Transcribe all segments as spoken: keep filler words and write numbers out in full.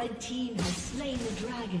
Red team has slain the dragon.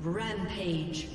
Rampage.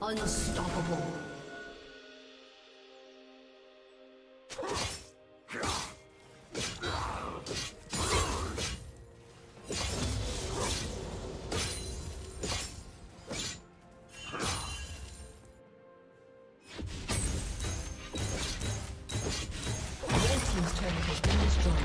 Unstoppable. Team's turret has been destroyed.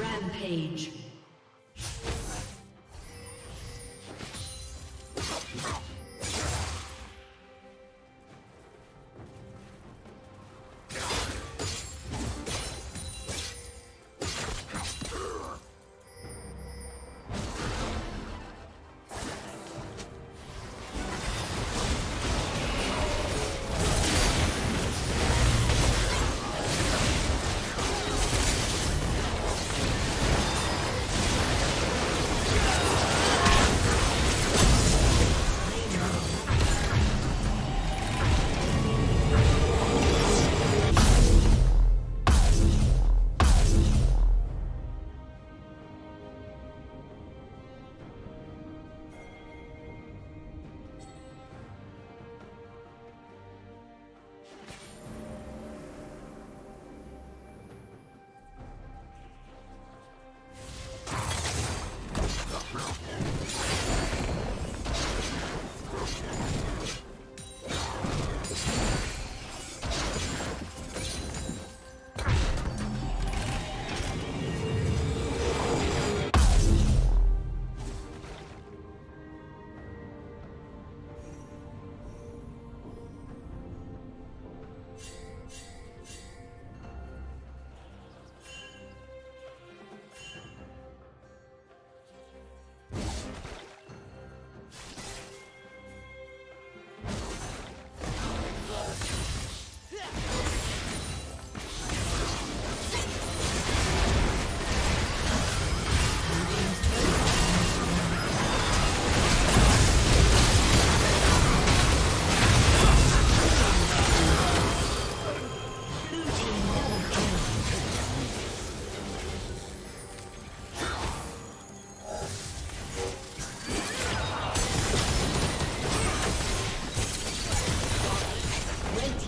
Rampage.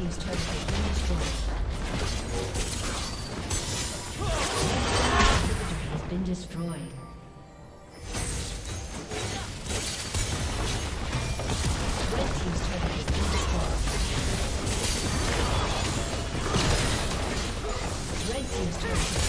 team's turret has been destroyed. It has been destroyed. Red team's turret has been destroyed. Red team's turret.